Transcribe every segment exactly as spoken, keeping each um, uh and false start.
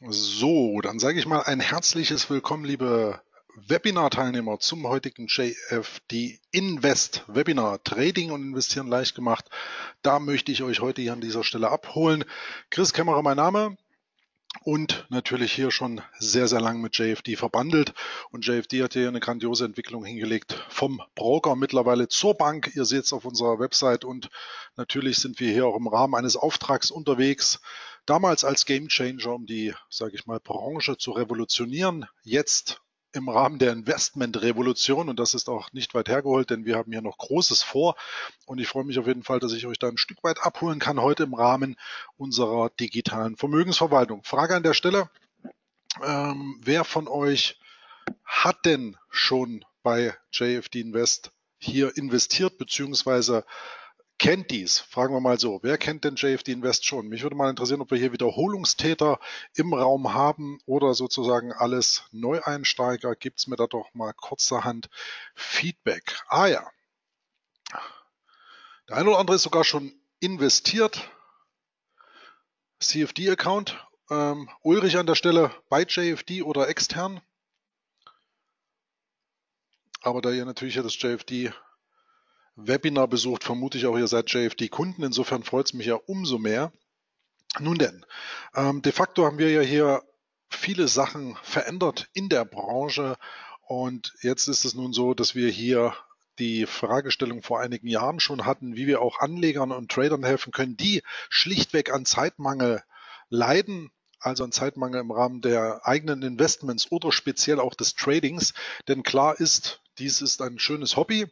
So, dann sage ich mal ein herzliches Willkommen, liebe Webinar-Teilnehmer, zum heutigen J F D Invest Webinar. Trading und Investieren leicht gemacht. Da möchte ich euch heute hier an dieser Stelle abholen. Chris Kämmerer, mein Name. Und natürlich hier schon sehr, sehr lang mit J F D verbandelt. Und J F D hat hier eine grandiose Entwicklung hingelegt, vom Broker mittlerweile zur Bank. Ihr seht es auf unserer Website und natürlich sind wir hier auch im Rahmen eines Auftrags unterwegs. Damals als Game Changer, um die, sage ich mal, Branche zu revolutionieren. Jetzt im Rahmen der Investmentrevolution, und das ist auch nicht weit hergeholt, denn wir haben hier noch Großes vor und ich freue mich auf jeden Fall, dass ich euch da ein Stück weit abholen kann heute im Rahmen unserer digitalen Vermögensverwaltung. Frage an der Stelle, ähm, wer von euch hat denn schon bei J F D Invest hier investiert bzw. kennt dies? Fragen wir mal so, wer kennt denn J F D Invest schon? Mich würde mal interessieren, ob wir hier Wiederholungstäter im Raum haben oder sozusagen alles Neueinsteiger. Gibt es mir da doch mal kurzerhand Feedback. Ah ja, der eine oder andere ist sogar schon investiert. C F D-Account, ähm, Ulrich an der Stelle bei J F D oder extern. Aber da ihr natürlich hier das J F D Webinar besucht, vermute ich auch, ihr seid J F D-Kunden. Insofern freut es mich ja umso mehr. Nun denn, ähm, de facto haben wir ja hier viele Sachen verändert in der Branche. Und jetzt ist es nun so, dass wir hier die Fragestellung vor einigen Jahren schon hatten, wie wir auch Anlegern und Tradern helfen können, die schlichtweg an Zeitmangel leiden. Also ein Zeitmangel im Rahmen der eigenen Investments oder speziell auch des Tradings. Denn klar ist, dies ist ein schönes Hobby,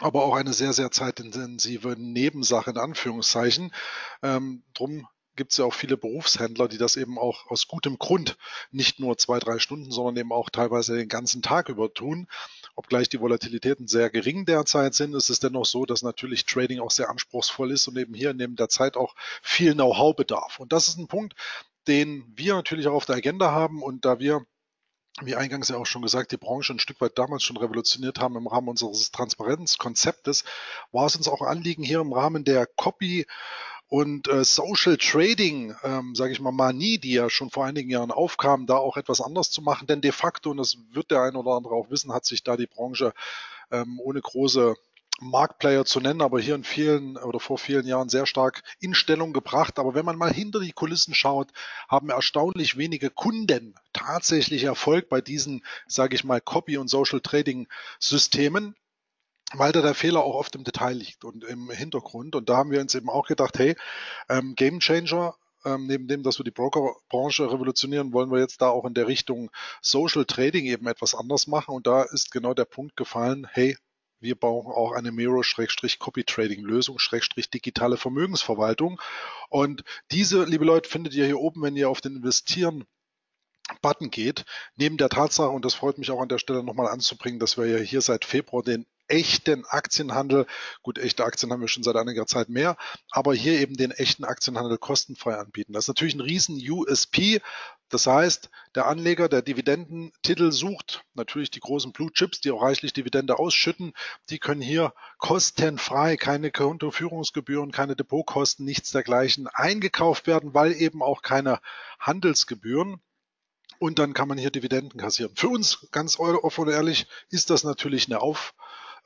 aber auch eine sehr, sehr zeitintensive Nebensache in Anführungszeichen. Ähm, drum gibt es ja auch viele Berufshändler, die das eben auch aus gutem Grund nicht nur zwei, drei Stunden, sondern eben auch teilweise den ganzen Tag über tun. Obgleich die Volatilitäten sehr gering derzeit sind, ist es dennoch so, dass natürlich Trading auch sehr anspruchsvoll ist und eben hier neben der Zeit auch viel Know-how bedarf. Und das ist ein Punkt, den wir natürlich auch auf der Agenda haben, und da wir, wie eingangs ja auch schon gesagt, die Branche ein Stück weit damals schon revolutioniert haben im Rahmen unseres Transparenzkonzeptes, war es uns auch ein Anliegen, hier im Rahmen der Copy- und äh, Social Trading, ähm, sage ich mal, Manie, die ja schon vor einigen Jahren aufkam, da auch etwas anders zu machen. Denn de facto, und das wird der ein oder andere auch wissen, hat sich da die Branche ähm, ohne große Marktplayer zu nennen, aber hier in vielen oder vor vielen Jahren sehr stark in Stellung gebracht. Aber wenn man mal hinter die Kulissen schaut, haben erstaunlich wenige Kunden tatsächlich Erfolg bei diesen, sage ich mal, Copy- und Social-Trading-Systemen, weil da der Fehler auch oft im Detail liegt und im Hintergrund. Und da haben wir uns eben auch gedacht, hey, ähm, Game Changer, ähm, neben dem, dass wir die Brokerbranche revolutionieren, wollen wir jetzt da auch in der Richtung Social Trading eben etwas anders machen. Und da ist genau der Punkt gefallen, hey, wir brauchen auch eine Miro-Copy-Trading-Lösung, digitale Vermögensverwaltung. Und diese, liebe Leute, findet ihr hier oben, wenn ihr auf den Investieren-Button geht. Neben der Tatsache, und das freut mich auch an der Stelle nochmal anzubringen, dass wir ja hier seit Februar den echten Aktienhandel, gut, echte Aktien haben wir schon seit einiger Zeit mehr, aber hier eben den echten Aktienhandel kostenfrei anbieten. Das ist natürlich ein riesen U S P. Das heißt, der Anleger, der Dividendentitel sucht, natürlich die großen Blue Chips, die auch reichlich Dividende ausschütten, die können hier kostenfrei, keine Kontoführungsgebühren, keine Depotkosten, nichts dergleichen eingekauft werden, weil eben auch keine Handelsgebühren. Und dann kann man hier Dividenden kassieren. Für uns, ganz offen und ehrlich, ist das natürlich eine Auf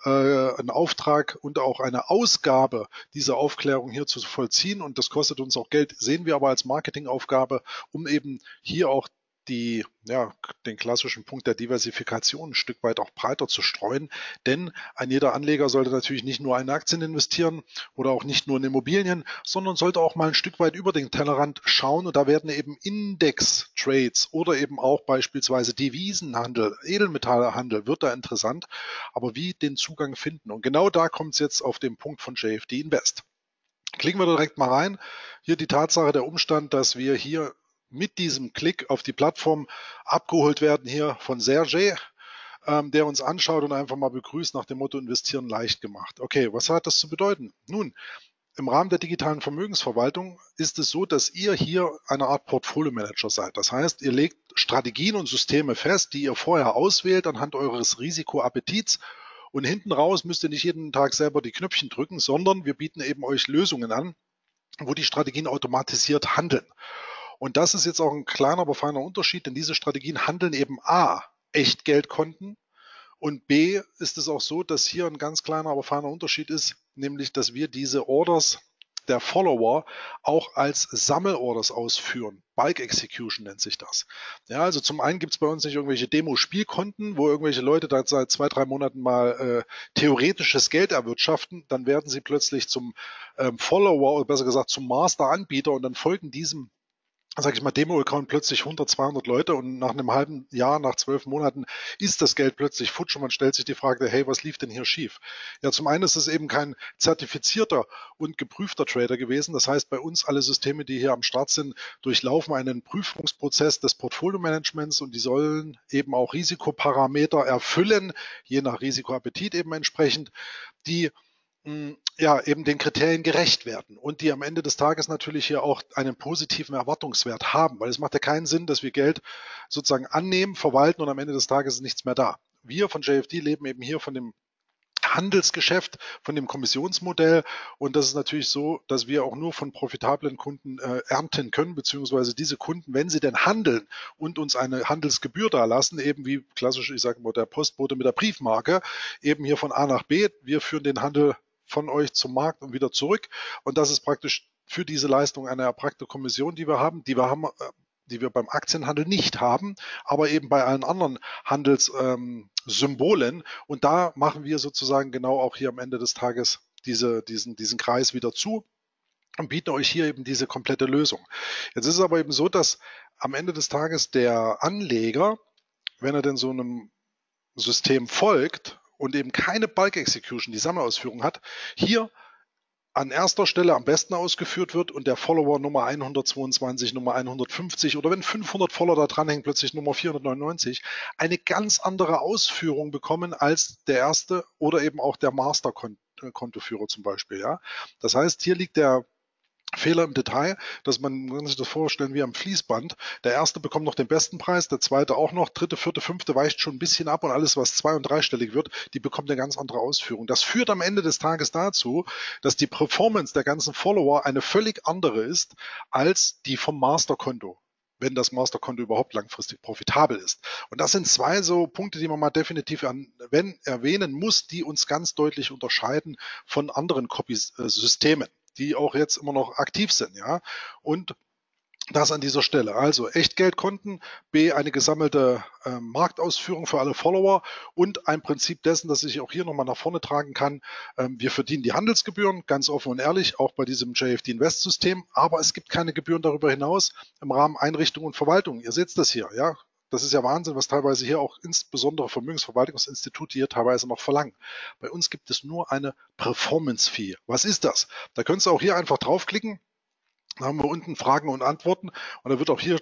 ein Auftrag und auch eine Ausgabe, diese Aufklärung hier zu vollziehen, und das kostet uns auch Geld, sehen wir aber als Marketingaufgabe, um eben hier auch die, ja, den klassischen Punkt der Diversifikation ein Stück weit auch breiter zu streuen, denn ein jeder Anleger sollte natürlich nicht nur in Aktien investieren oder auch nicht nur in Immobilien, sondern sollte auch mal ein Stück weit über den Tellerrand schauen, und da werden eben Index-Trades oder eben auch beispielsweise Devisenhandel, Edelmetallhandel wird da interessant, aber wie den Zugang finden, und genau da kommt es jetzt auf den Punkt von J F D Invest. Klicken wir direkt mal rein, hier die Tatsache, der Umstand, dass wir hier mit diesem Klick auf die Plattform abgeholt werden hier von Serge, ähm, der uns anschaut und einfach mal begrüßt nach dem Motto Investieren leicht gemacht. Okay, was hat das zu bedeuten? Nun, im Rahmen der digitalen Vermögensverwaltung ist es so, dass ihr hier eine Art Portfolio-Manager seid. Das heißt, ihr legt Strategien und Systeme fest, die ihr vorher auswählt anhand eures Risikoappetits. Und hinten raus müsst ihr nicht jeden Tag selber die Knöpfchen drücken, sondern wir bieten eben euch Lösungen an, wo die Strategien automatisiert handeln. Und das ist jetzt auch ein kleiner, aber feiner Unterschied, denn diese Strategien handeln eben A, Echtgeldkonten, und B ist es auch so, dass hier ein ganz kleiner, aber feiner Unterschied ist, nämlich, dass wir diese Orders der Follower auch als Sammelorders ausführen. Bulk Execution nennt sich das. Ja, also zum einen gibt es bei uns nicht irgendwelche Demo-Spielkonten, wo irgendwelche Leute da seit zwei, drei Monaten mal äh, theoretisches Geld erwirtschaften, dann werden sie plötzlich zum ähm, Follower oder besser gesagt zum Master-Anbieter und dann folgen diesem, sag ich mal, Demo-Account plötzlich hundert, zweihundert Leute und nach einem halben Jahr, nach zwölf Monaten ist das Geld plötzlich futsch und man stellt sich die Frage, hey, was lief denn hier schief? Ja, zum einen ist es eben kein zertifizierter und geprüfter Trader gewesen. Das heißt, bei uns alle Systeme, die hier am Start sind, durchlaufen einen Prüfungsprozess des Portfolio-Managements und die sollen eben auch Risikoparameter erfüllen, je nach Risikoappetit eben entsprechend, die ja eben den Kriterien gerecht werden und die am Ende des Tages natürlich hier auch einen positiven Erwartungswert haben, weil es macht ja keinen Sinn, dass wir Geld sozusagen annehmen, verwalten und am Ende des Tages ist nichts mehr da. Wir von J F D leben eben hier von dem Handelsgeschäft, von dem Kommissionsmodell und das ist natürlich so, dass wir auch nur von profitablen Kunden äh, ernten können, beziehungsweise diese Kunden, wenn sie denn handeln und uns eine Handelsgebühr dalassen, eben wie klassisch, ich sage mal, der Postbote mit der Briefmarke, eben hier von A nach B, wir führen den Handel von euch zum Markt und wieder zurück und das ist praktisch für diese Leistung eine erbrachte Kommission, die wir haben, die wir haben, die wir beim Aktienhandel nicht haben, aber eben bei allen anderen Handelssymbolen ähm, und da machen wir sozusagen genau auch hier am Ende des Tages diese, diesen, diesen Kreis wieder zu und bieten euch hier eben diese komplette Lösung. Jetzt ist es aber eben so, dass am Ende des Tages der Anleger, wenn er denn so einem System folgt, und eben keine Bulk Execution, die Sammelausführung hat, hier an erster Stelle am besten ausgeführt wird und der Follower Nummer hundertzweiundzwanzig, Nummer hundertfünfzig oder wenn fünfhundert Follower da dranhängen, plötzlich Nummer vierhundertneunundneunzig, eine ganz andere Ausführung bekommen als der erste oder eben auch der Master-Kontoführer zum Beispiel. Ja? Das heißt, hier liegt der Fehler im Detail, dass man, man kann sich das vorstellen wie am Fließband. Der erste bekommt noch den besten Preis, der zweite auch noch, dritte, vierte, fünfte weicht schon ein bisschen ab und alles, was zwei- und dreistellig wird, die bekommt eine ganz andere Ausführung. Das führt am Ende des Tages dazu, dass die Performance der ganzen Follower eine völlig andere ist als die vom Masterkonto, wenn das Masterkonto überhaupt langfristig profitabel ist. Und das sind zwei so Punkte, die man mal definitiv an, wenn, erwähnen muss, die uns ganz deutlich unterscheiden von anderen Copy-Systemen, die auch jetzt immer noch aktiv sind, ja, und das an dieser Stelle. Also Echtgeldkonten, B, eine gesammelte äh, Marktausführung für alle Follower und ein Prinzip dessen, dass ich auch hier nochmal nach vorne tragen kann. Ähm, wir verdienen die Handelsgebühren, ganz offen und ehrlich, auch bei diesem J F D Invest System, aber es gibt keine Gebühren darüber hinaus im Rahmen Einrichtung und Verwaltung. Ihr seht das hier, ja. Das ist ja Wahnsinn, was teilweise hier auch insbesondere Vermögensverwaltungsinstitute hier teilweise noch verlangen. Bei uns gibt es nur eine Performance-Fee. Was ist das? Da könntest du auch hier einfach draufklicken. Da haben wir unten Fragen und Antworten. Und da wird auch hier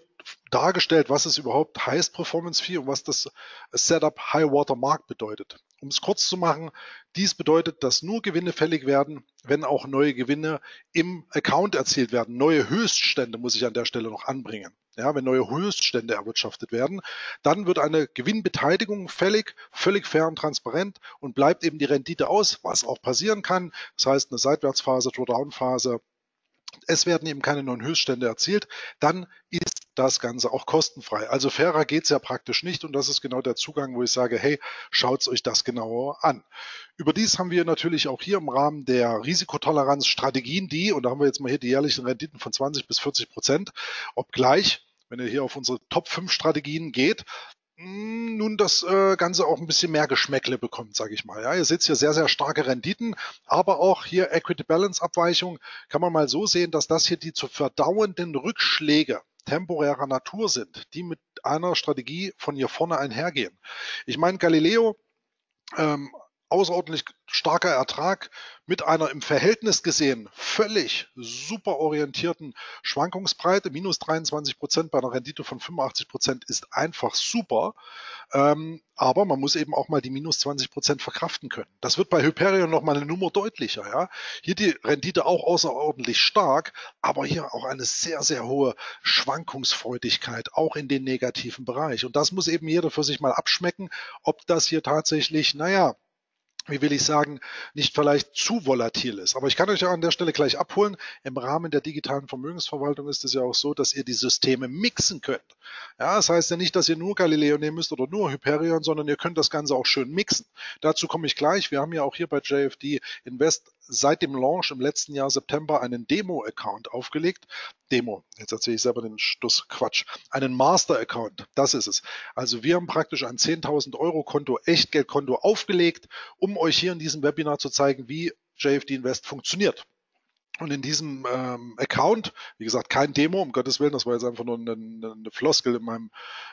dargestellt, was es überhaupt heißt, Performance-Fee, und was das Setup High-Water-Mark bedeutet. Um es kurz zu machen, dies bedeutet, dass nur Gewinne fällig werden, wenn auch neue Gewinne im Account erzielt werden. Neue Höchststände muss ich an der Stelle noch anbringen. Ja, wenn neue Höchststände erwirtschaftet werden, dann wird eine Gewinnbeteiligung fällig, völlig fair und transparent und bleibt eben die Rendite aus, was auch passieren kann. Das heißt, eine Seitwärtsphase, Drawdown-Phase, es werden eben keine neuen Höchststände erzielt, dann ist das Ganze auch kostenfrei. Also fairer geht es ja praktisch nicht und das ist genau der Zugang, wo ich sage, hey, schaut euch das genauer an. Überdies haben wir natürlich auch hier im Rahmen der Risikotoleranz Strategien, die, und da haben wir jetzt mal hier die jährlichen Renditen von zwanzig bis vierzig Prozent, obgleich, wenn ihr hier auf unsere Top fünf Strategien geht, nun das Ganze auch ein bisschen mehr Geschmäckle bekommt, sage ich mal. Ja, ihr seht hier sehr, sehr starke Renditen, aber auch hier Equity-Balance-Abweichung kann man mal so sehen, dass das hier die zu verdauenden Rückschläge temporärer Natur sind, die mit einer Strategie von hier vorne einhergehen. Ich meine, Galileo, ähm, außerordentlich starker Ertrag mit einer im Verhältnis gesehen völlig super orientierten Schwankungsbreite. Minus dreiundzwanzig Prozent bei einer Rendite von fünfundachtzig Prozent ist einfach super. Ähm, aber man muss eben auch mal die minus zwanzig Prozent verkraften können. Das wird bei Hyperion nochmal eine Nummer deutlicher. Ja? Hier die Rendite auch außerordentlich stark, aber hier auch eine sehr, sehr hohe Schwankungsfreudigkeit, auch in den negativen Bereich. Und das muss eben jeder für sich mal abschmecken, ob das hier tatsächlich, naja, wie will ich sagen, nicht vielleicht zu volatil ist. Aber ich kann euch ja an der Stelle gleich abholen. Im Rahmen der digitalen Vermögensverwaltung ist es ja auch so, dass ihr die Systeme mixen könnt. Ja, das heißt ja nicht, dass ihr nur Galileo nehmen müsst oder nur Hyperion, sondern ihr könnt das Ganze auch schön mixen. Dazu komme ich gleich. Wir haben ja auch hier bei J F D Invest seit dem Launch im letzten Jahr September einen Demo-Account aufgelegt. Demo, jetzt erzähle ich selber den Stuss Quatsch. Einen Master-Account, das ist es. Also wir haben praktisch ein zehntausend-Euro-Konto, Echtgeldkonto aufgelegt, um euch hier in diesem Webinar zu zeigen, wie J F D Invest funktioniert. Und in diesem ähm, Account, wie gesagt, kein Demo, um Gottes Willen, das war jetzt einfach nur eine, eine Floskel in meinem,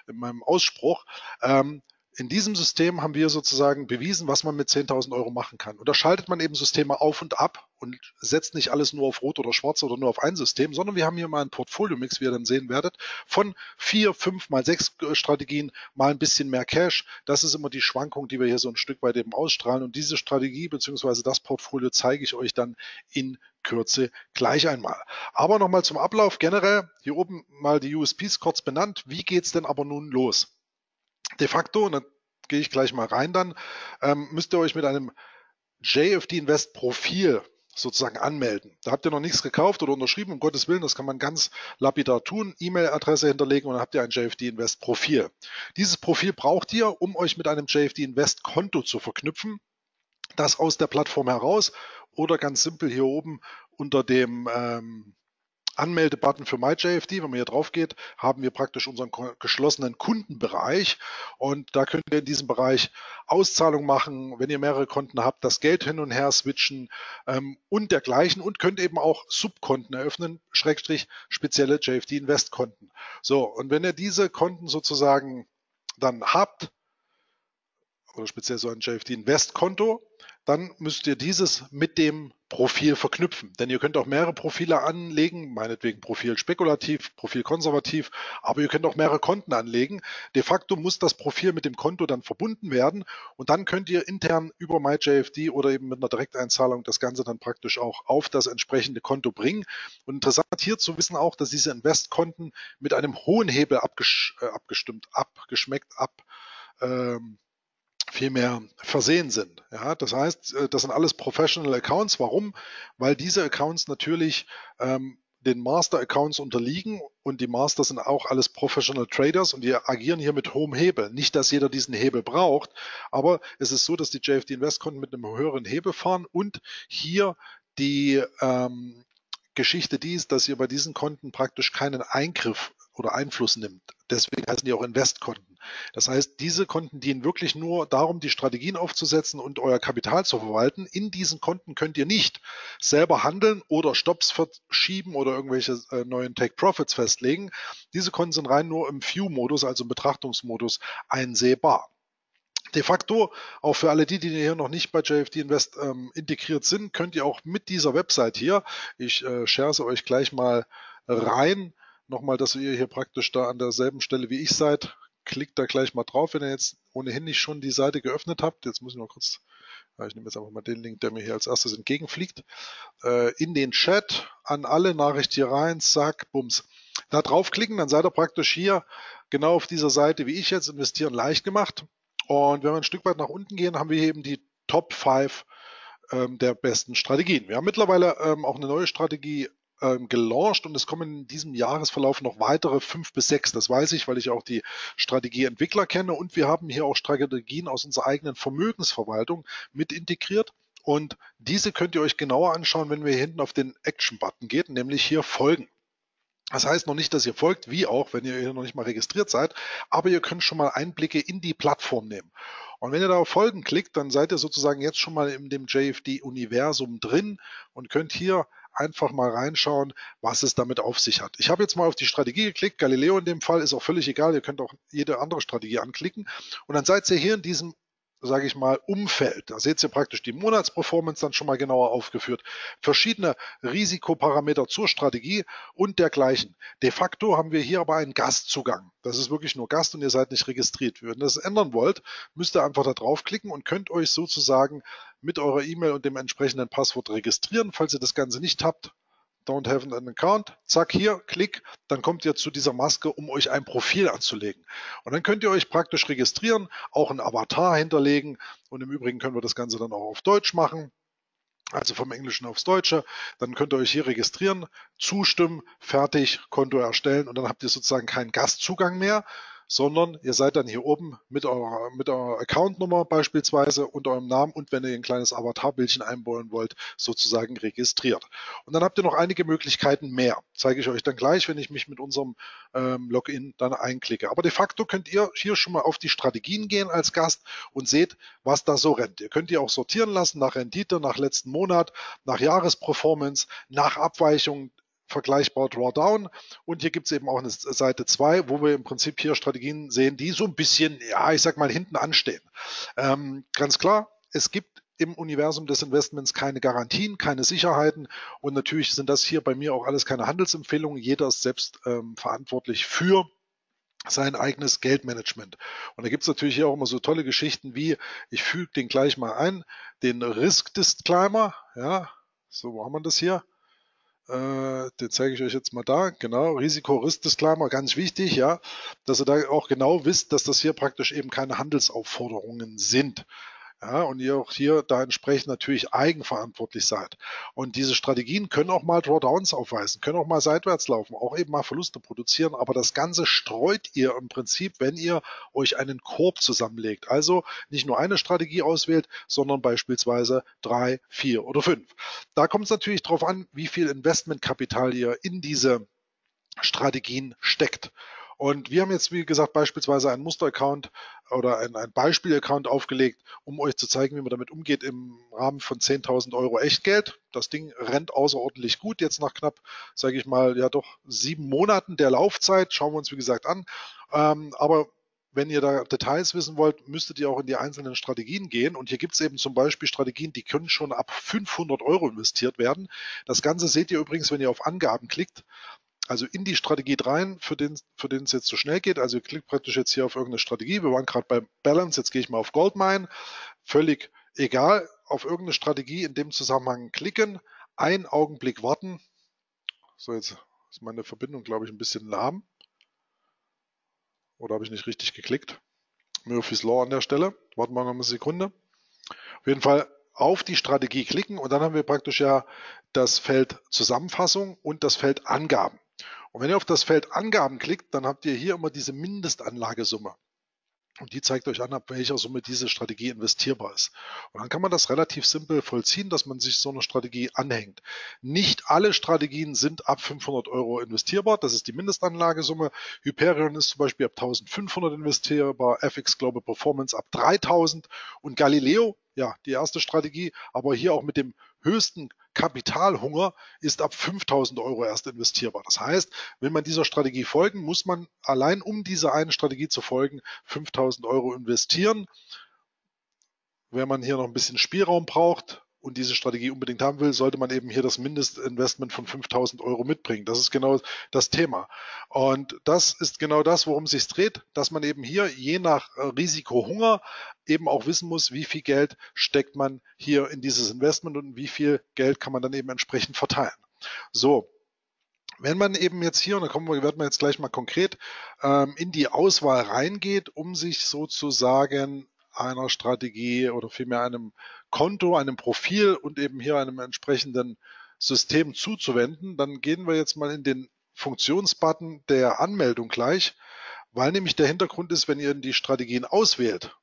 in meinem Ausspruch, ähm, in diesem System haben wir sozusagen bewiesen, was man mit zehntausend Euro machen kann. Und da schaltet man eben Systeme auf und ab und setzt nicht alles nur auf Rot oder Schwarz oder nur auf ein System, sondern wir haben hier mal einen Portfolio-Mix, wie ihr dann sehen werdet, von vier, fünf mal sechs Strategien, mal ein bisschen mehr Cash. Das ist immer die Schwankung, die wir hier so ein Stück weit eben ausstrahlen. Und diese Strategie bzw. das Portfolio zeige ich euch dann in Kürze gleich einmal. Aber nochmal zum Ablauf generell. Hier oben mal die U S Ps kurz benannt. Wie geht es denn aber nun los? De facto, und dann gehe ich gleich mal rein, dann ähm, müsst ihr euch mit einem J F D Invest Profil sozusagen anmelden. Da habt ihr noch nichts gekauft oder unterschrieben, um Gottes Willen, das kann man ganz lapidar tun, E-Mail-Adresse hinterlegen und dann habt ihr ein J F D Invest Profil. Dieses Profil braucht ihr, um euch mit einem J F D Invest Konto zu verknüpfen, das aus der Plattform heraus oder ganz simpel hier oben unter dem ähm, Anmelde-Button für MyJFD, wenn man hier drauf geht, haben wir praktisch unseren geschlossenen Kundenbereich und da könnt ihr in diesem Bereich Auszahlungen machen, wenn ihr mehrere Konten habt, das Geld hin und her switchen ähm, und dergleichen und könnt eben auch Subkonten eröffnen, Schrägstrich spezielle J F D Invest Konten. So, und wenn ihr diese Konten sozusagen dann habt, oder speziell so ein J F D Invest Konto, dann müsst ihr dieses mit dem Profil verknüpfen, denn ihr könnt auch mehrere Profile anlegen, meinetwegen Profil spekulativ, Profil konservativ, aber ihr könnt auch mehrere Konten anlegen. De facto muss das Profil mit dem Konto dann verbunden werden und dann könnt ihr intern über MyJFD oder eben mit einer Direkteinzahlung das Ganze dann praktisch auch auf das entsprechende Konto bringen. Und interessant hier zu wissen auch, dass diese Investkonten mit einem hohen Hebel abgesch- abgestimmt, abgeschmeckt, ab... Ähm, vielmehr versehen sind. Ja, das heißt, das sind alles Professional Accounts. Warum? Weil diese Accounts natürlich ähm, den Master Accounts unterliegen und die Master sind auch alles Professional Traders und wir agieren hier mit hohem Hebel. Nicht, dass jeder diesen Hebel braucht, aber es ist so, dass die J F D Invest Konten mit einem höheren Hebel fahren und hier die ähm, Geschichte die ist, dass ihr bei diesen Konten praktisch keinen Eingriff oder Einfluss nimmt. Deswegen heißen die auch Investkonten. Das heißt, diese Konten dienen wirklich nur darum, die Strategien aufzusetzen und euer Kapital zu verwalten. In diesen Konten könnt ihr nicht selber handeln oder Stops verschieben oder irgendwelche äh, neuen Take-Profits festlegen. Diese Konten sind rein nur im View-Modus, also im Betrachtungsmodus, einsehbar. De facto, auch für alle die, die hier noch nicht bei J F D Invest ähm, integriert sind, könnt ihr auch mit dieser Website hier, ich äh, share sie euch gleich mal rein, nochmal, dass ihr hier praktisch da an derselben Stelle wie ich seid, klickt da gleich mal drauf, wenn ihr jetzt ohnehin nicht schon die Seite geöffnet habt. Jetzt muss ich noch kurz, ich nehme jetzt einfach mal den Link, der mir hier als erstes entgegenfliegt, in den Chat, an alle Nachricht hier rein, zack, bums. Da draufklicken, dann seid ihr praktisch hier genau auf dieser Seite wie ich jetzt, investieren leicht gemacht. Und wenn wir ein Stück weit nach unten gehen, haben wir eben die Top fünf der besten Strategien. Wir haben mittlerweile auch eine neue Strategie gelauncht und es kommen in diesem Jahresverlauf noch weitere fünf bis sechs. Das weiß ich, weil ich auch die Strategieentwickler kenne und wir haben hier auch Strategien aus unserer eigenen Vermögensverwaltung mit integriert und diese könnt ihr euch genauer anschauen, wenn wir hier hinten auf den Action-Button geht, nämlich hier folgen. Das heißt noch nicht, dass ihr folgt, wie auch, wenn ihr hier noch nicht mal registriert seid, aber ihr könnt schon mal Einblicke in die Plattform nehmen. Und wenn ihr da auf Folgen klickt, dann seid ihr sozusagen jetzt schon mal in dem J F D-Universum drin und könnt hier einfach mal reinschauen, was es damit auf sich hat. Ich habe jetzt mal auf die Strategie geklickt, Galileo in dem Fall, ist auch völlig egal, ihr könnt auch jede andere Strategie anklicken und dann seid ihr hier in diesem, sage ich mal, Umfeld. Da seht ihr praktisch die Monatsperformance dann schon mal genauer aufgeführt, verschiedene Risikoparameter zur Strategie und dergleichen. De facto haben wir hier aber einen Gastzugang. Das ist wirklich nur Gast und ihr seid nicht registriert. Wenn ihr das ändern wollt, müsst ihr einfach da draufklicken und könnt euch sozusagen mit eurer E-Mail und dem entsprechenden Passwort registrieren. Falls ihr das Ganze nicht habt, don't have an account, zack, hier, klick, dann kommt ihr zu dieser Maske, um euch ein Profil anzulegen. Und dann könnt ihr euch praktisch registrieren, auch einen Avatar hinterlegen und im Übrigen können wir das Ganze dann auch auf Deutsch machen, also vom Englischen aufs Deutsche. Dann könnt ihr euch hier registrieren, zustimmen, fertig, Konto erstellen und dann habt ihr sozusagen keinen Gastzugang mehr, sondern ihr seid dann hier oben mit eurer, mit eurer Accountnummer beispielsweise und eurem Namen und wenn ihr ein kleines Avatar-Bildchen einbauen wollt, sozusagen registriert. Und dann habt ihr noch einige Möglichkeiten mehr. Zeige ich euch dann gleich, wenn ich mich mit unserem ähm, Login dann einklicke. Aber de facto könnt ihr hier schon mal auf die Strategien gehen als Gast und seht, was da so rennt. Ihr könnt die auch sortieren lassen nach Rendite, nach letzten Monat, nach Jahresperformance, nach Abweichungen, vergleichbar Drawdown und hier gibt es eben auch eine Seite zwei, wo wir im Prinzip hier Strategien sehen, die so ein bisschen, ja, ich sag mal, hinten anstehen. Ähm, ganz klar, es gibt im Universum des Investments keine Garantien, keine Sicherheiten und natürlich sind das hier bei mir auch alles keine Handelsempfehlungen. Jeder ist selbst ähm, verantwortlich für sein eigenes Geldmanagement. Und da gibt es natürlich hier auch immer so tolle Geschichten wie, ich füge den gleich mal ein, den Risk Disclaimer, ja, so wo haben wir das hier? Den zeige ich euch jetzt mal da, genau, Risiko-Risk-Disclaimer, ganz wichtig, ja, dass ihr da auch genau wisst, dass das hier praktisch eben keine Handelsaufforderungen sind. Ja, und ihr auch hier da entsprechend natürlich eigenverantwortlich seid. Und diese Strategien können auch mal Drawdowns aufweisen, können auch mal seitwärts laufen, auch eben mal Verluste produzieren, aber das Ganze streut ihr im Prinzip, wenn ihr euch einen Korb zusammenlegt. Also nicht nur eine Strategie auswählt, sondern beispielsweise drei, vier oder fünf. Da kommt es natürlich darauf an, wie viel Investmentkapital ihr in diese Strategien steckt. Und wir haben jetzt, wie gesagt, beispielsweise einen Muster-Account oder ein, ein Beispiel-Account aufgelegt, um euch zu zeigen, wie man damit umgeht im Rahmen von zehntausend Euro Echtgeld. Das Ding rennt außerordentlich gut. Jetzt nach knapp, sage ich mal, ja doch sieben Monaten der Laufzeit. Schauen wir uns, wie gesagt, an. Ähm, aber wenn ihr da Details wissen wollt, müsstet ihr auch in die einzelnen Strategien gehen. Und hier gibt es eben zum Beispiel Strategien, die können schon ab fünfhundert Euro investiert werden. Das Ganze seht ihr übrigens, wenn ihr auf Angaben klickt. Also in die Strategie rein, für den für den es jetzt zu schnell geht. Also ihr klickt praktisch jetzt hier auf irgendeine Strategie. Wir waren gerade bei Balance, jetzt gehe ich mal auf Goldmine. Völlig egal, auf irgendeine Strategie in dem Zusammenhang klicken, einen Augenblick warten. So, jetzt ist meine Verbindung, glaube ich, ein bisschen lahm. Oder habe ich nicht richtig geklickt? Murphy's Law an der Stelle. Warten wir noch eine Sekunde. Auf jeden Fall auf die Strategie klicken und dann haben wir praktisch ja das Feld Zusammenfassung und das Feld Angaben. Und wenn ihr auf das Feld Angaben klickt, dann habt ihr hier immer diese Mindestanlagesumme. Und die zeigt euch an, ab welcher Summe diese Strategie investierbar ist. Und dann kann man das relativ simpel vollziehen, dass man sich so eine Strategie anhängt. Nicht alle Strategien sind ab fünfhundert Euro investierbar. Das ist die Mindestanlagesumme. Hyperion ist zum Beispiel ab eintausendfünfhundert investierbar. F X Global Performance ab dreitausend. Und Galileo, ja, die erste Strategie, aber hier auch mit dem höchsten Kapitalhunger ist ab fünftausend Euro erst investierbar. Das heißt, wenn man dieser Strategie folgen, muss man allein, um dieser einen Strategie zu folgen, fünftausend Euro investieren. Wenn man hier noch ein bisschen Spielraum braucht und diese Strategie unbedingt haben will, sollte man eben hier das Mindestinvestment von fünftausend Euro mitbringen. Das ist genau das Thema. Und das ist genau das, worum es sich dreht, dass man eben hier je nach Risikohunger eben auch wissen muss, wie viel Geld steckt man hier in dieses Investment und wie viel Geld kann man dann eben entsprechend verteilen. So, wenn man eben jetzt hier, und da kommen wir, werden wir jetzt gleich mal konkret, in die Auswahl reingeht, um sich sozusagen einer Strategie oder vielmehr einem Konto, einem Profil und eben hier einem entsprechenden System zuzuwenden, dann gehen wir jetzt mal in den Funktionsbutton der Anmeldung gleich, weil nämlich der Hintergrund ist, wenn ihr die Strategien auswählt.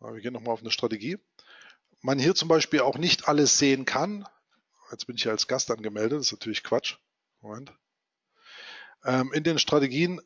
Wir gehen nochmal auf eine Strategie. Man hier zum Beispiel auch nicht alles sehen kann. Jetzt bin ich hier als Gast angemeldet, das ist natürlich Quatsch. Moment. In den Strategien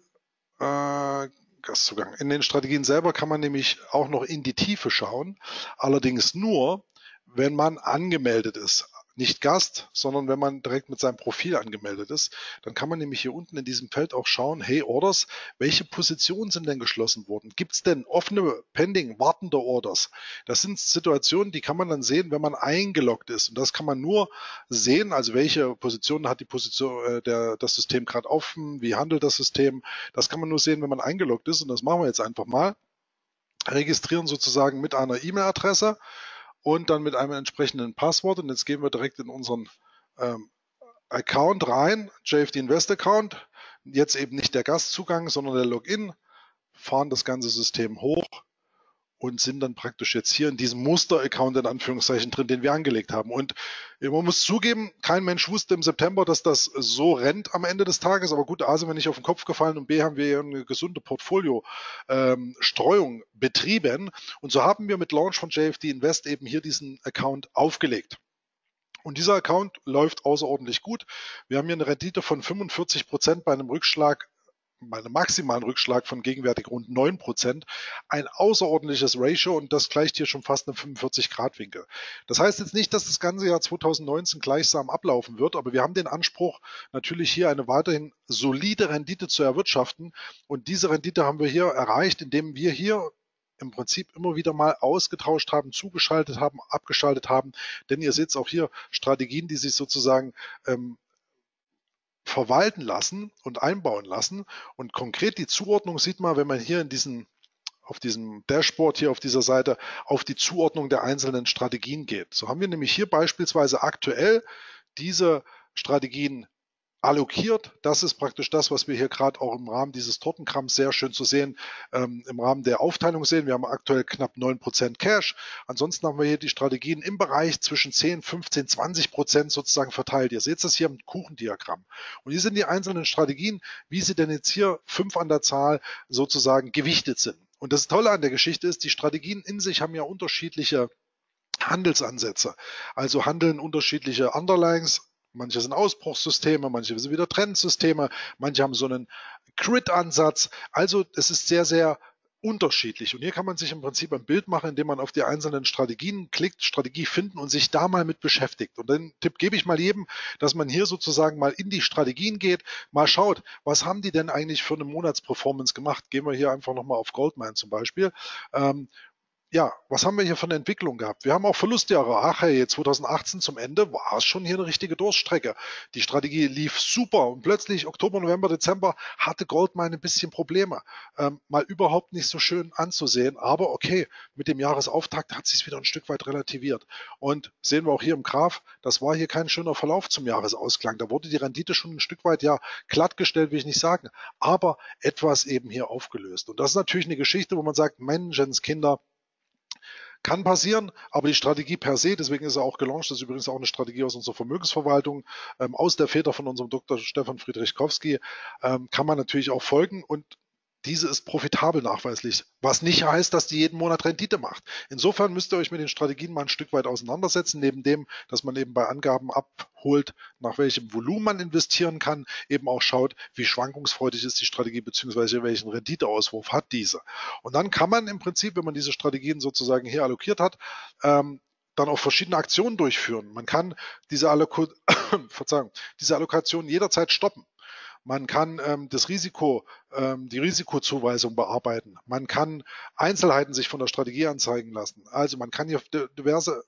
äh, Gastzugang. In den Strategien selber kann man nämlich auch noch in die Tiefe schauen, allerdings nur, wenn man angemeldet ist. Nicht Gast, sondern wenn man direkt mit seinem Profil angemeldet ist, dann kann man nämlich hier unten in diesem Feld auch schauen, hey Orders, welche Positionen sind denn geschlossen worden? Gibt es denn offene, pending, wartende Orders? Das sind Situationen, die kann man dann sehen, wenn man eingeloggt ist. Und das kann man nur sehen, also welche Positionen hat die Position, äh, der, das System gerade offen, wie handelt das System? Das kann man nur sehen, wenn man eingeloggt ist. Und das machen wir jetzt einfach mal. Registrieren sozusagen mit einer E-Mail-Adresse. Und dann mit einem entsprechenden Passwort. Und jetzt gehen wir direkt in unseren ähm, Account rein, J F D Invest Account, jetzt eben nicht der Gastzugang, sondern der Login, fahren das ganze System hoch und sind dann praktisch jetzt hier in diesem Muster-Account in Anführungszeichen drin, den wir angelegt haben. Und man muss zugeben, kein Mensch wusste im September, dass das so rennt am Ende des Tages. Aber gut, A sind wir nicht auf den Kopf gefallen und B haben wir hier eine gesunde Portfolio-Streuung betrieben. Und so haben wir mit Launch von J F D Invest eben hier diesen Account aufgelegt. Und dieser Account läuft außerordentlich gut. Wir haben hier eine Rendite von fünfundvierzig Prozent bei einem Rückschlag, bei einem maximalen Rückschlag von gegenwärtig rund neun Prozent. Ein außerordentliches Ratio und das gleicht hier schon fast einem fünfundvierzig Grad Winkel. Das heißt jetzt nicht, dass das ganze Jahr zweitausendneunzehn gleichsam ablaufen wird, aber wir haben den Anspruch, natürlich hier eine weiterhin solide Rendite zu erwirtschaften. Und diese Rendite haben wir hier erreicht, indem wir hier im Prinzip immer wieder mal ausgetauscht haben, zugeschaltet haben, abgeschaltet haben. Denn ihr seht auch hier Strategien, die sich sozusagen ähm, verwalten lassen und einbauen lassen. Und konkret die Zuordnung sieht man, wenn man hier in diesen, auf diesem Dashboard hier auf dieser Seite auf die Zuordnung der einzelnen Strategien geht. So haben wir nämlich hier beispielsweise aktuell diese Strategien allokiert. Das ist praktisch das, was wir hier gerade auch im Rahmen dieses Tortenkrams sehr schön zu sehen, ähm, im Rahmen der Aufteilung sehen. Wir haben aktuell knapp neun Prozent Cash. Ansonsten haben wir hier die Strategien im Bereich zwischen zehn, fünfzehn, zwanzig Prozent sozusagen verteilt. Ihr seht das hier im Kuchendiagramm. Und hier sind die einzelnen Strategien, wie sie denn jetzt hier fünf an der Zahl sozusagen gewichtet sind. Und das Tolle an der Geschichte ist, die Strategien in sich haben ja unterschiedliche Handelsansätze. Also handeln unterschiedliche Underlyings. Manche sind Ausbruchssysteme, manche sind wieder Trendsysteme, manche haben so einen Crit-Ansatz. Also es ist sehr, sehr unterschiedlich. Und hier kann man sich im Prinzip ein Bild machen, indem man auf die einzelnen Strategien klickt, Strategie finden und sich da mal mit beschäftigt. Und den Tipp gebe ich mal jedem, dass man hier sozusagen mal in die Strategien geht, mal schaut, was haben die denn eigentlich für eine Monatsperformance gemacht? Gehen wir hier einfach nochmal auf Goldmine zum Beispiel. Ähm, Ja, was haben wir hier von der Entwicklung gehabt? Wir haben auch Verlustjahre. Ach hey, zweitausendachtzehn zum Ende war es schon hier eine richtige Durststrecke. Die Strategie lief super und plötzlich Oktober, November, Dezember hatte Goldmine ein bisschen Probleme. Ähm, mal überhaupt nicht so schön anzusehen, aber okay, mit dem Jahresauftakt hat sich wieder ein Stück weit relativiert. Und sehen wir auch hier im Graph, das war hier kein schöner Verlauf zum Jahresausklang. Da wurde die Rendite schon ein Stück weit ja glattgestellt, will ich nicht sagen, aber etwas eben hier aufgelöst. Und das ist natürlich eine Geschichte, wo man sagt, Menschenskinder, kann passieren, aber die Strategie per se, deswegen ist er auch gelauncht, das ist übrigens auch eine Strategie aus unserer Vermögensverwaltung, ähm, aus der Feder von unserem Doktor Stefan Friedrich Kowalski, ähm, kann man natürlich auch folgen und diese ist profitabel nachweislich, was nicht heißt, dass die jeden Monat Rendite macht. Insofern müsst ihr euch mit den Strategien mal ein Stück weit auseinandersetzen, neben dem, dass man eben bei Angaben abholt, nach welchem Volumen man investieren kann, eben auch schaut, wie schwankungsfreudig ist die Strategie, beziehungsweise welchen Renditeauswurf hat diese. Und dann kann man im Prinzip, wenn man diese Strategien sozusagen hier allokiert hat, ähm, dann auch verschiedene Aktionen durchführen. Man kann diese, Allok- Verzeihung, diese Allokation jederzeit stoppen. Man kann ähm, das Risiko, ähm, die Risikozuweisung bearbeiten. Man kann Einzelheiten sich von der Strategie anzeigen lassen. Also man kann hier diverse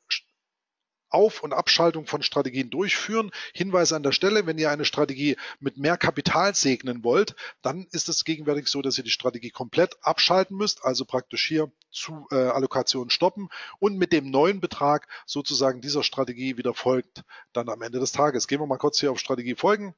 Auf- und Abschaltung von Strategien durchführen. Hinweis an der Stelle, wenn ihr eine Strategie mit mehr Kapital segnen wollt, dann ist es gegenwärtig so, dass ihr die Strategie komplett abschalten müsst, also praktisch hier zu äh, Allokation stoppen und mit dem neuen Betrag sozusagen dieser Strategie wieder folgt, dann am Ende des Tages. Gehen wir mal kurz hier auf Strategie folgen.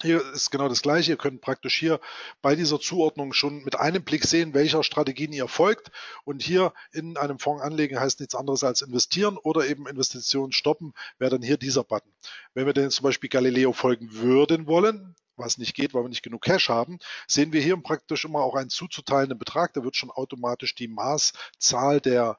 Hier ist genau das Gleiche. Ihr könnt praktisch hier bei dieser Zuordnung schon mit einem Blick sehen, welcher Strategien ihr folgt. Und hier in einem Fonds anlegen heißt nichts anderes als investieren oder eben Investitionen stoppen, wäre dann hier dieser Button. Wenn wir denn zum Beispiel Galileo folgen würden wollen, was nicht geht, weil wir nicht genug Cash haben, sehen wir hier praktisch immer auch einen zuzuteilenden Betrag. Da wird schon automatisch die Maßzahl der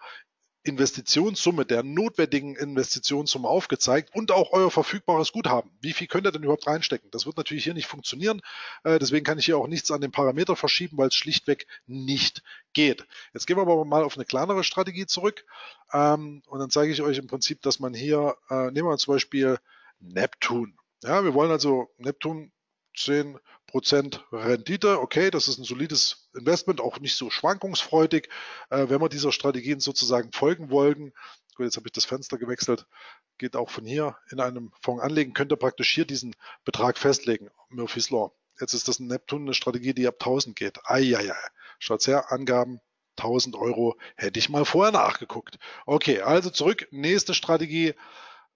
Investitionssumme, der notwendigen Investitionssumme aufgezeigt und auch euer verfügbares Guthaben. Wie viel könnt ihr denn überhaupt reinstecken? Das wird natürlich hier nicht funktionieren. Deswegen kann ich hier auch nichts an den Parameter verschieben, weil es schlichtweg nicht geht. Jetzt gehen wir aber mal auf eine kleinere Strategie zurück. Und dann zeige ich euch im Prinzip, dass man hier, nehmen wir zum Beispiel Neptun. Ja, wir wollen also Neptun zehn Prozent Rendite. Okay, das ist ein solides Investment, auch nicht so schwankungsfreudig, äh, wenn wir dieser Strategien sozusagen folgen wollen. Gut, jetzt habe ich das Fenster gewechselt. Geht auch von hier in einem Fonds anlegen. Könnt ihr praktisch hier diesen Betrag festlegen. Murphy's Law. Jetzt ist das ein Neptun, eine Strategie, die ab tausend geht. Eieiei. Schaut's her, Angaben. tausend Euro hätte ich mal vorher nachgeguckt. Okay, also zurück. Nächste Strategie.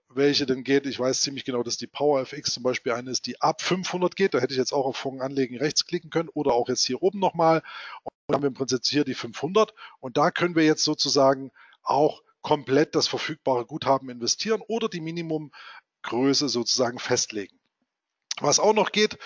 welche denn geht. Ich weiß ziemlich genau, dass die PowerFX zum Beispiel eine ist, die ab fünfhundert geht. Da hätte ich jetzt auch auf Fonds anlegen rechtsklicken können oder auch jetzt hier oben nochmal. Und dann haben wir im Prinzip hier die fünfhundert. Und da können wir jetzt sozusagen auch komplett das verfügbare Guthaben investieren oder die Minimumgröße sozusagen festlegen. Was auch noch geht,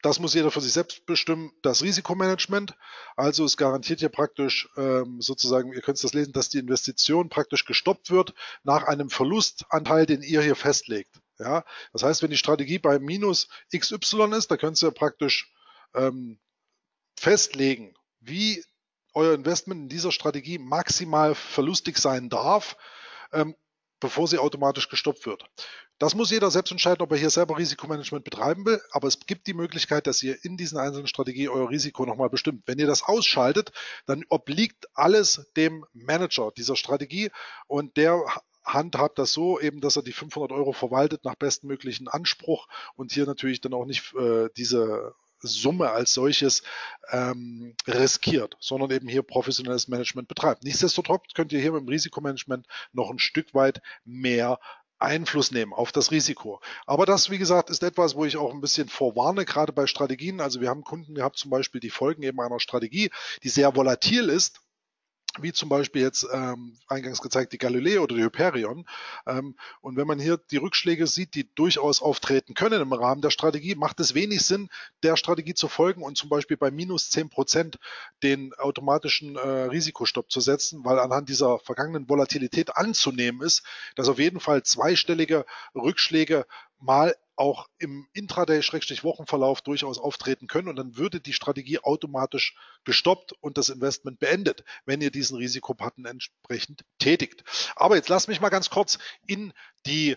das muss jeder für sich selbst bestimmen, das Risikomanagement. Also es garantiert hier praktisch ähm, sozusagen, ihr könnt es das lesen, dass die Investition praktisch gestoppt wird nach einem Verlustanteil, den ihr hier festlegt. Ja? Das heißt, wenn die Strategie bei minus X Y ist, da könnt ihr praktisch ähm, festlegen, wie euer Investment in dieser Strategie maximal verlustig sein darf, ähm, bevor sie automatisch gestoppt wird. Das muss jeder selbst entscheiden, ob er hier selber Risikomanagement betreiben will, aber es gibt die Möglichkeit, dass ihr in diesen einzelnen Strategien euer Risiko nochmal bestimmt. Wenn ihr das ausschaltet, dann obliegt alles dem Manager dieser Strategie und der handhabt das so eben, dass er die fünfhundert Euro verwaltet nach bestmöglichen Anspruch und hier natürlich dann auch nicht äh, diese Summe als solches ähm, riskiert, sondern eben hier professionelles Management betreibt. Nichtsdestotrotz könnt ihr hier mit dem Risikomanagement noch ein Stück weit mehr Einfluss nehmen auf das Risiko. Aber das, wie gesagt, ist etwas, wo ich auch ein bisschen vorwarne, gerade bei Strategien. Also wir haben Kunden gehabt, zum Beispiel, die folgen eben einer Strategie, die sehr volatil ist, wie zum Beispiel jetzt ähm, eingangs gezeigt die Galileo oder die Hyperion. Ähm, und wenn man hier die Rückschläge sieht, die durchaus auftreten können im Rahmen der Strategie, macht es wenig Sinn, der Strategie zu folgen und zum Beispiel bei minus zehn Prozent den automatischen äh, Risikostopp zu setzen, weil anhand dieser vergangenen Volatilität anzunehmen ist, dass auf jeden Fall zweistellige Rückschläge mal auch im Intraday-Wochenverlauf durchaus auftreten können und dann würde die Strategie automatisch gestoppt und das Investment beendet, wenn ihr diesen Risikopatten entsprechend tätigt. Aber jetzt lasst mich mal ganz kurz in die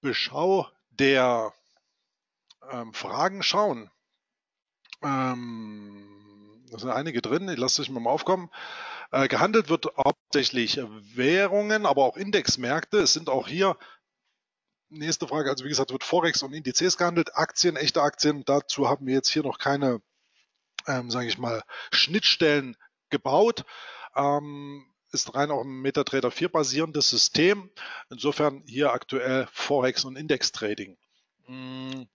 Beschau der ähm, Fragen schauen. Ähm, da sind einige drin, ich lasse euch mal aufkommen. Äh, gehandelt wird hauptsächlich Währungen, aber auch Indexmärkte. Es sind auch hier nächste Frage, also wie gesagt, wird Forex und Indizes gehandelt, Aktien, echte Aktien, dazu haben wir jetzt hier noch keine, ähm, sage ich mal, Schnittstellen gebaut, ähm, ist rein auch ein Metatrader vier basierendes System, insofern hier aktuell Forex und Index-Trading. Mhm.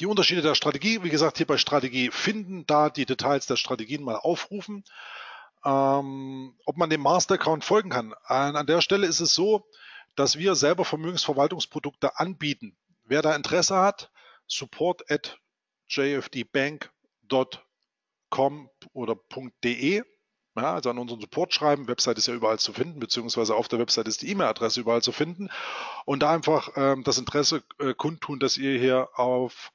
Die Unterschiede der Strategie, wie gesagt, hier bei Strategie finden, da die Details der Strategien mal aufrufen, ähm, ob man dem Master-Account folgen kann. An, an der Stelle ist es so, dass wir selber Vermögensverwaltungsprodukte anbieten. Wer da Interesse hat, support at j f d bank dot com oder .de, ja, also an unseren Support schreiben. Website ist ja überall zu finden, beziehungsweise auf der Website ist die E-Mail-Adresse überall zu finden. Und da einfach ähm, das Interesse äh, kundtun, dass ihr hier auf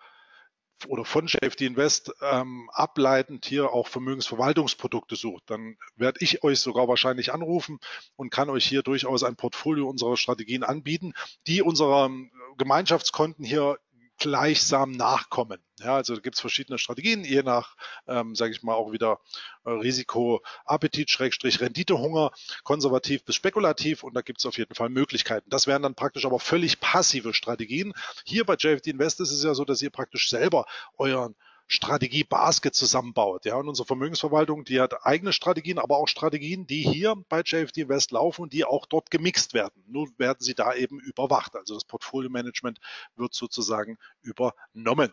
oder von J F D Invest ähm, ableitend hier auch Vermögensverwaltungsprodukte sucht, dann werde ich euch sogar wahrscheinlich anrufen und kann euch hier durchaus ein Portfolio unserer Strategien anbieten, die unseren Gemeinschaftskonten hier gleichsam nachkommen. Ja, also da gibt es verschiedene Strategien, je nach, ähm, sage ich mal, auch wieder äh, Risikoappetit, Schrägstrich, Renditehunger, konservativ bis spekulativ und da gibt es auf jeden Fall Möglichkeiten. Das wären dann praktisch aber völlig passive Strategien. Hier bei J F D Invest ist es ja so, dass ihr praktisch selber euren Strategiebasket zusammenbaut. Ja, und unsere Vermögensverwaltung, die hat eigene Strategien, aber auch Strategien, die hier bei J F D Invest laufen und die auch dort gemixt werden. Nun werden sie da eben überwacht. Also das Portfolio-Management wird sozusagen übernommen.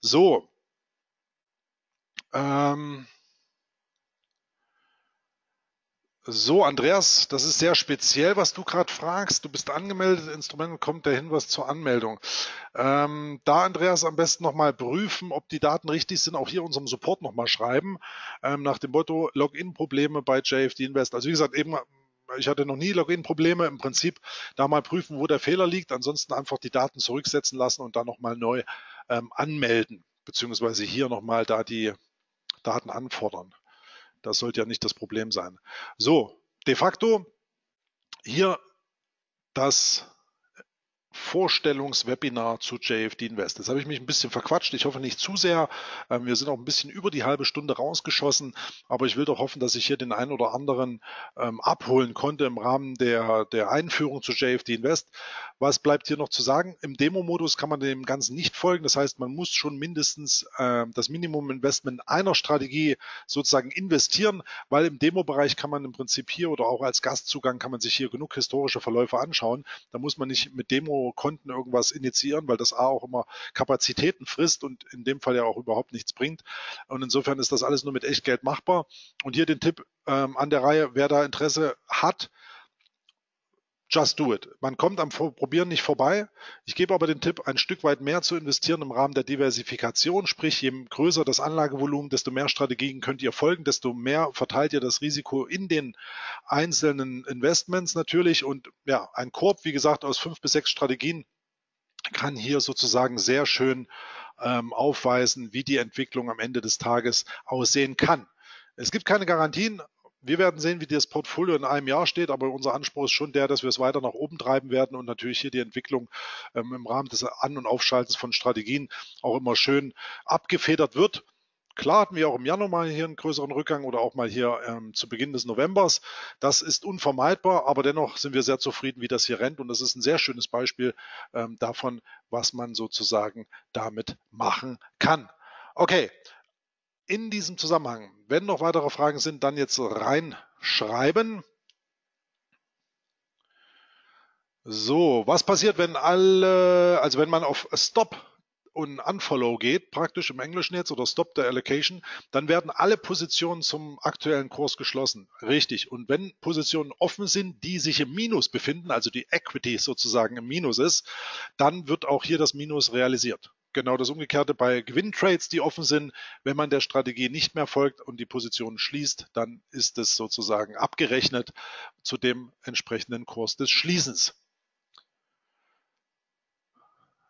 So. Ähm. So, Andreas, das ist sehr speziell, was du gerade fragst. Du bist angemeldet, Instrument kommt der Hinweis zur Anmeldung. Ähm, da, Andreas, am besten nochmal prüfen, ob die Daten richtig sind, auch hier unserem Support nochmal schreiben, ähm, nach dem Motto Login-Probleme bei J F D Invest. Also wie gesagt, eben, ich hatte noch nie Login-Probleme, im Prinzip da mal prüfen, wo der Fehler liegt, ansonsten einfach die Daten zurücksetzen lassen und dann nochmal neu ähm, anmelden, beziehungsweise hier nochmal da die Daten anfordern. Das sollte ja nicht das Problem sein. So, de facto hier das Vorstellungswebinar zu J F D Invest. Jetzt habe ich mich ein bisschen verquatscht, ich hoffe nicht zu sehr. Wir sind auch ein bisschen über die halbe Stunde rausgeschossen, aber ich will doch hoffen, dass ich hier den einen oder anderen abholen konnte im Rahmen der, der Einführung zu J F D Invest. Was bleibt hier noch zu sagen? Im Demo-Modus kann man dem Ganzen nicht folgen, das heißt, man muss schon mindestens das Minimum-Investment einer Strategie sozusagen investieren, weil im Demo-Bereich kann man im Prinzip hier oder auch als Gastzugang kann man sich hier genug historische Verläufe anschauen. Da muss man nicht mit Demo-Konten irgendwas initiieren, weil das A auch immer Kapazitäten frisst und in dem Fall ja auch überhaupt nichts bringt. Und insofern ist das alles nur mit Echtgeld machbar. Und hier den Tipp ähm, an der Reihe, wer da Interesse hat, just do it. Man kommt am Probieren nicht vorbei. Ich gebe aber den Tipp, ein Stück weit mehr zu investieren im Rahmen der Diversifikation. Sprich, je größer das Anlagevolumen, desto mehr Strategien könnt ihr folgen, desto mehr verteilt ihr das Risiko in den einzelnen Investments natürlich. Und ja, ein Korb, wie gesagt, aus fünf bis sechs Strategien kann hier sozusagen sehr schön ähm, aufweisen, wie die Entwicklung am Ende des Tages aussehen kann. Es gibt keine Garantien. Wir werden sehen, wie das Portfolio in einem Jahr steht, aber unser Anspruch ist schon der, dass wir es weiter nach oben treiben werden und natürlich hier die Entwicklung ähm, im Rahmen des An- und Aufschaltens von Strategien auch immer schön abgefedert wird. Klar hatten wir auch im Januar mal hier einen größeren Rückgang oder auch mal hier ähm, zu Beginn des Novembers. Das ist unvermeidbar, aber dennoch sind wir sehr zufrieden, wie das hier rennt. Und das ist ein sehr schönes Beispiel ähm, davon, was man sozusagen damit machen kann. Okay. In diesem Zusammenhang, wenn noch weitere Fragen sind, dann jetzt reinschreiben. So, was passiert, wenn alle, also wenn man auf Stop und Unfollow geht, praktisch im Englischen jetzt, oder Stop the Allocation, dann werden alle Positionen zum aktuellen Kurs geschlossen. Richtig. Und wenn Positionen offen sind, die sich im Minus befinden, also die Equity sozusagen im Minus ist, dann wird auch hier das Minus realisiert. Genau das Umgekehrte bei Gewinntrades, die offen sind. Wenn man der Strategie nicht mehr folgt und die Position schließt, dann ist es sozusagen abgerechnet zu dem entsprechenden Kurs des Schließens.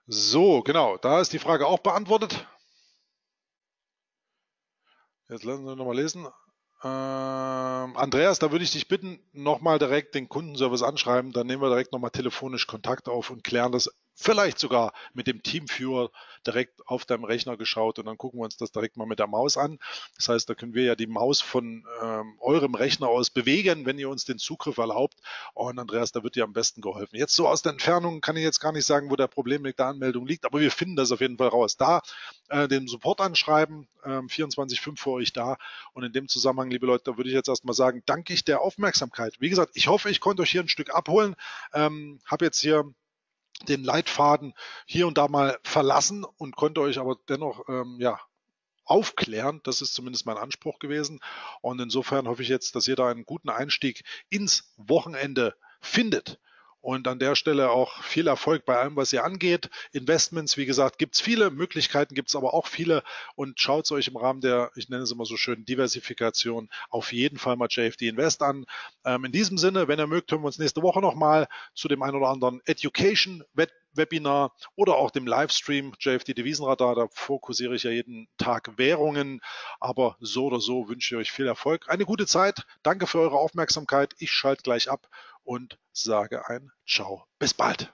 So, genau, da ist die Frage auch beantwortet. Jetzt lassen wir nochmal lesen. Ähm, Andreas, da würde ich dich bitten, nochmal direkt den Kundenservice anschreiben. Dann nehmen wir direkt nochmal telefonisch Kontakt auf und klären das vielleicht sogar mit dem Teamviewer direkt auf deinem Rechner geschaut und dann gucken wir uns das direkt mal mit der Maus an. Das heißt, da können wir ja die Maus von ähm, eurem Rechner aus bewegen, wenn ihr uns den Zugriff erlaubt. Und Andreas, da wird dir am besten geholfen. Jetzt so aus der Entfernung kann ich jetzt gar nicht sagen, wo der Problem mit der Anmeldung liegt, aber wir finden das auf jeden Fall raus. Da äh, den Support anschreiben, ähm, vierundzwanzig fünf für euch da. Und in dem Zusammenhang, liebe Leute, da würde ich jetzt erstmal sagen, danke ich der Aufmerksamkeit. Wie gesagt, ich hoffe, ich konnte euch hier ein Stück abholen. Ähm, habe jetzt hier den Leitfaden hier und da mal verlassen und konnte euch aber dennoch ähm, ja, aufklären. Das ist zumindest mein Anspruch gewesen. Und insofern hoffe ich jetzt, dass ihr da einen guten Einstieg ins Wochenende findet. Und an der Stelle auch viel Erfolg bei allem, was ihr angeht. Investments, wie gesagt, gibt es viele Möglichkeiten, gibt es aber auch viele. Und schaut es euch im Rahmen der, ich nenne es immer so schön, Diversifikation auf jeden Fall mal J F D Invest an. Ähm, in diesem Sinne, wenn ihr mögt, hören wir uns nächste Woche nochmal zu dem ein oder anderen Education-Wettbewerb. Webinar oder auch dem Livestream J F D Devisenradar, da fokussiere ich ja jeden Tag Währungen, aber so oder so wünsche ich euch viel Erfolg, eine gute Zeit, danke für eure Aufmerksamkeit, ich schalte gleich ab und sage ein Ciao, bis bald.